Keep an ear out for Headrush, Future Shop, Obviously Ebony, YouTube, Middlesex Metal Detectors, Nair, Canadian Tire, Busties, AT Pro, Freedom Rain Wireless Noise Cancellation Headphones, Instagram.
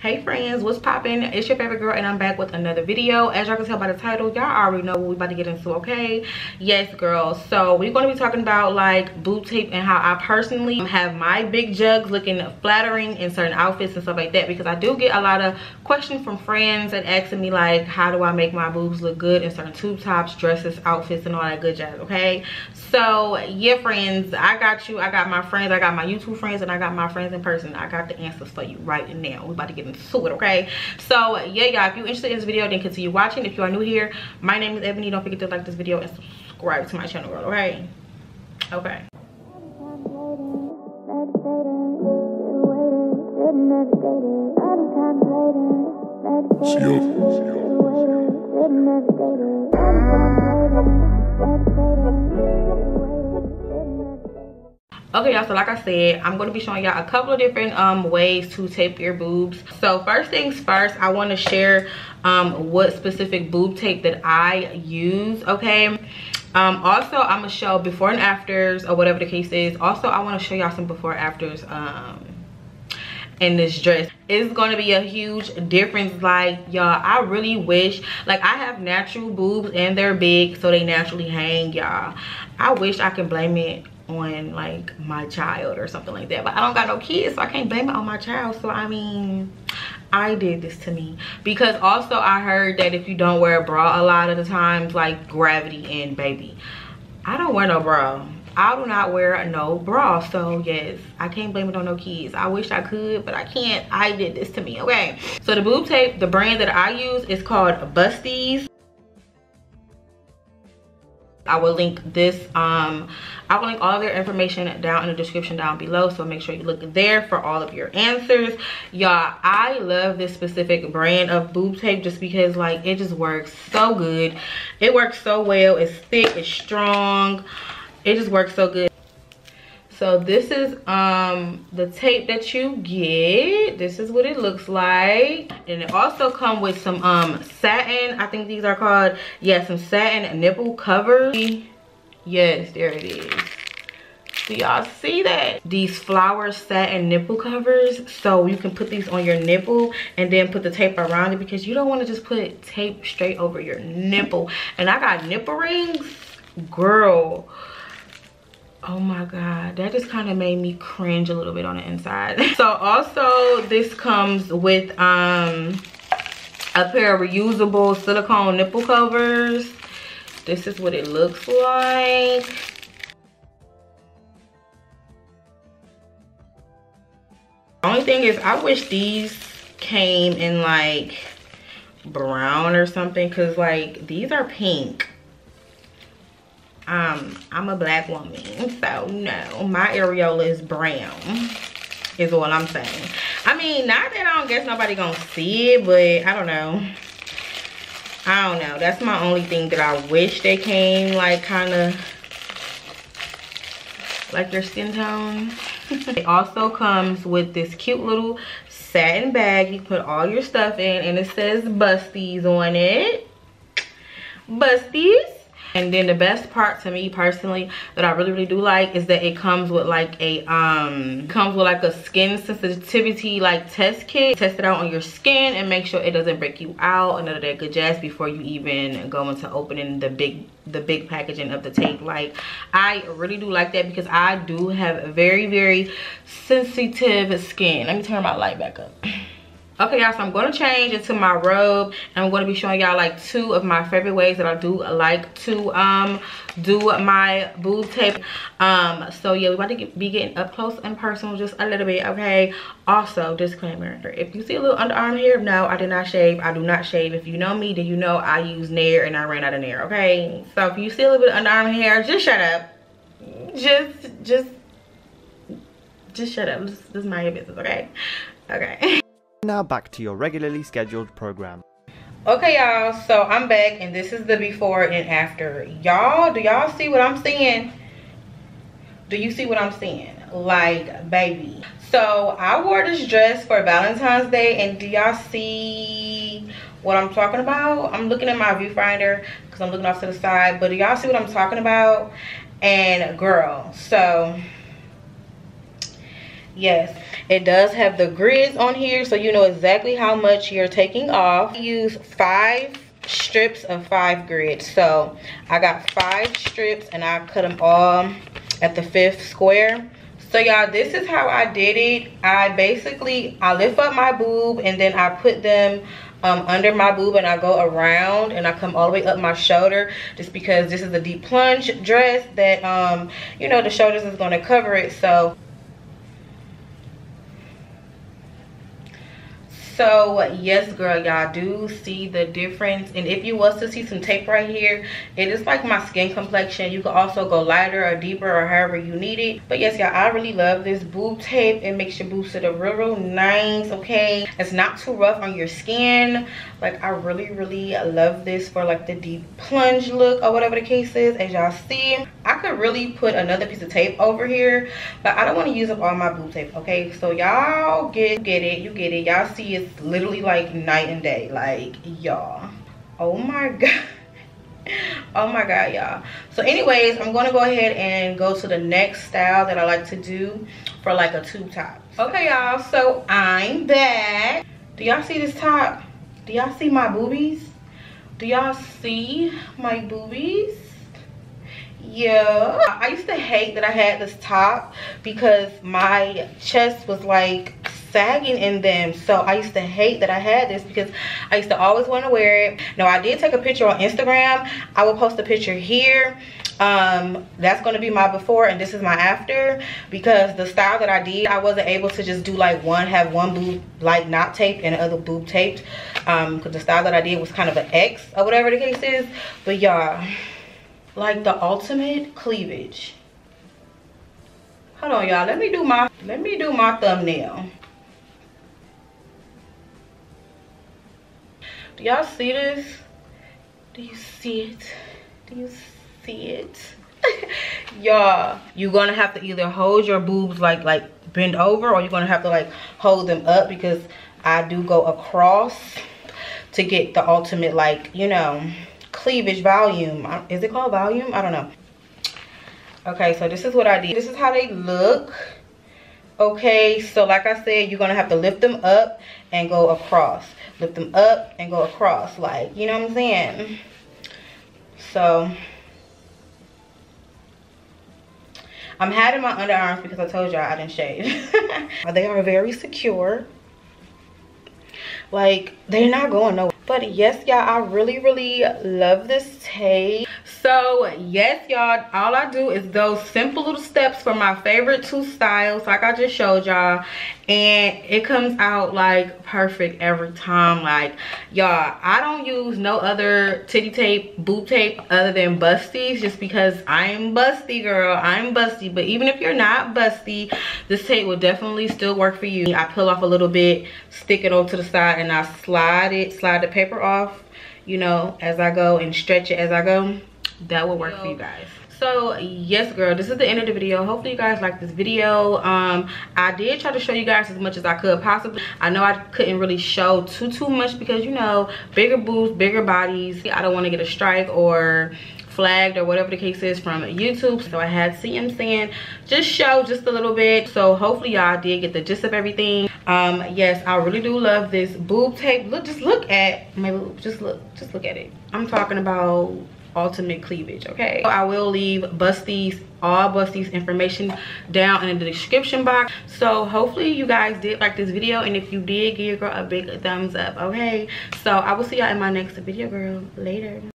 Hey friends, what's poppin'? It's your favorite girl and I'm back with another video. As y'all can tell by the title, y'all already know what we about to get into, okay? Yes girls, so we're going to be talking about like boob tape and how I personally have my big jugs looking flattering in certain outfits and stuff like that, because I do get a lot of questions from friends and asking me like, how do I make my boobs look good in certain tube tops, dresses, outfits and all that good jazz, okay? So yeah friends, I got you. I got my friends, I got my YouTube friends, and I got my friends in person. I got the answers for you right now. We about to get to it, okay? So yeah y'all, if you're interested in this video then continue watching. If you are new here, my name is Ebony. Don't forget to like this video and subscribe to my channel, girl, okay. Okay y'all, so like I said, I'm going to be showing y'all a couple of different ways to tape your boobs. So first things first, I want to share what specific boob tape that I use, okay? Also I'm gonna show before and afters or whatever the case is. Also I want to show y'all some before and afters in this dress. It's going to be a huge difference. Like y'all, I really wish, like I have natural boobs and they're big so they naturally hang, y'all. I wish I could blame it on like my child or something like that, but I don't got no kids so I can't blame it on my child. So I mean, I did this to me, because also I heard that if you don't wear a bra a lot of the times, like gravity and baby, I don't wear no bra. I do not wear no bra, so yes, I can't blame it on no kids. I wish I could, but I can't. I did this to me, okay? So the boob tape, the brand that I use is called Busties. I will link this, I will link all their information down in the description down below, so make sure you look there for all of your answers. Y'all, I love this specific brand of boob tape just because like it just works so good. It works so well. It's thick, it's strong, it just works so good. So this is the tape that you get. This is what it looks like. And it also comes with some satin, I think these are called, yeah, some satin nipple covers. Yes, there it is. Do y'all see that? These flower satin nipple covers. So you can put these on your nipple and then put the tape around it, because you don't want to just put tape straight over your nipple. And I got nipple rings, girl. Oh my god, that just kind of made me cringe a little bit on the inside. So also this comes with a pair of reusable silicone nipple covers. This is what it looks like. Only thing is I wish these came in like brown or something, because like these are pink. I'm a black woman, so no, my areola is brown is what I'm saying. I mean, not that I don't guess nobody gonna see it, but I don't know, that's my only thing that I wish they came like kind of like your skin tone. It also comes with this cute little satin bag you put all your stuff in, and it says Busties on it. Busties. And then the best part to me personally that I really do like is that it comes with like a skin sensitivity like test kit. Test it out on your skin and make sure it doesn't break you out, another day good jazz, before you even go into opening the big packaging of the tape. Like I really do like that, because I do have very, very sensitive skin. Let me turn my light back up. Okay y'all, so I'm going to change into my robe and I'm going to be showing y'all like two of my favorite ways that I do like to do my boob tape. So yeah, we're about to be getting up close and personal just a little bit, okay? Also, disclaimer, if you see a little underarm hair, no, I did not shave. I do not shave. If you know me, then you know I use Nair and I ran out of Nair, okay? So if you see a little bit of underarm hair, just shut up. Just shut up. This is my business, okay? Okay. Now back to your regularly scheduled program. Okay y'all, so I'm back and this is the before and after. Y'all, do y'all see what I'm seeing? Do you see what I'm seeing? Like baby. So I wore this dress for Valentine's Day, and do y'all see what I'm talking about? I'm looking at my viewfinder because I'm looking off to the side, but do y'all see what I'm talking about? And girl, so Yes, it does have the grids on here, so you know exactly how much you're taking off. I use 5 strips of 5 grids, so I got 5 strips and I cut them all at the 5th square. So y'all, this is how I did it. I lift up my boob and then I put them under my boob, and I go around and I come all the way up my shoulder, just because this is a deep plunge dress that you know, the shoulders is going to cover it. So yes girl, y'all do see the difference. And if you was to see some tape right here, it is like my skin complexion. You can also go lighter or deeper or however you need it. But yes y'all, I really love this boob tape. It makes your boobs sit up real real nice, okay? It's not too rough on your skin. Like I really really love this for like the deep plunge look or whatever the case is. As y'all see, I could really put another piece of tape over here, but I don't want to use up all my boob tape, okay? So y'all get it. Y'all see it's literally like night and day, like y'all, oh my god y'all. So anyways, I'm gonna go ahead and go to the next style that I like to do for like a tube top. Okay y'all, so I'm back. Do y'all see this top? Do y'all see my boobies? Do y'all see my boobies? Yeah, I used to hate that I had this top because my chest was like sagging in them. So I used to hate that I had this because I used to always want to wear it. Now I did take a picture on Instagram. I will post a picture here. That's going to be my before and this is my after, because the style that I did, I wasn't able to just do like have one boob like not taped and the other boob taped, because the style that I did was kind of an X or whatever the case is. But y'all, like the ultimate cleavage. Hold on y'all, let me do my thumbnail. Do y'all see this? Do you see it? Do you see it? Y'all, you're gonna have to either hold your boobs like bend over, or you're gonna have to like hold them up, because I do go across to get the ultimate, like, you know, cleavage volume. Is it called volume? I don't know. Okay, so this is what I did. This is how they look. Okay, so like I said, you're gonna have to lift them up and go across, lift them up and go across, like, you know what I'm saying? So I'm hiding my underarms because I told y'all I didn't shave. They are very secure, like they're not going nowhere. But yes y'all, I really really love this tape. So yes y'all, all I do is those simple little steps for my favorite 2 styles like I just showed y'all, and it comes out like perfect every time. Like y'all, I don't use no other titty tape, boob tape other than Busties, just because I'm busty girl, I'm busty. But even if you're not busty, this tape will definitely still work for you. I peel off a little bit, stick it onto the side, and I slide the paper off, you know, as I go, and stretch it as I go. That will work for you guys. So yes girl, this is the end of the video. Hopefully you guys like this video. I did try to show you guys as much as I could possibly. I know I couldn't really show too much, because you know, bigger boobs, bigger bodies, I don't want to get a strike or flagged or whatever the case is from YouTube. So I had CMCN just show just a little bit. So hopefully y'all did get the gist of everything. Yes, I really do love this boob tape. Look, just look at my boob. Just look at it. I'm talking about ultimate cleavage, okay? So I will leave Busties, all Busties information down in the description box. So hopefully you guys did like this video, and if you did, give your girl a big thumbs up, okay? So I will see y'all in my next video, girl. Later.